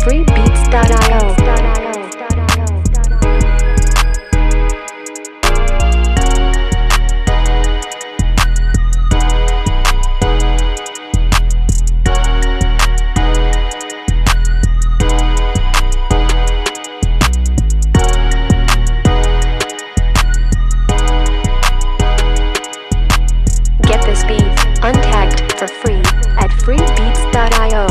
freebeats.io. Beats untagged for free at freebeats.io.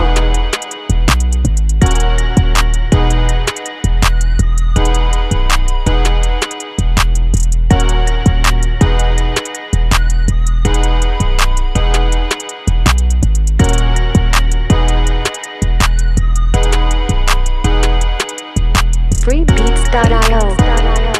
freebeats.io.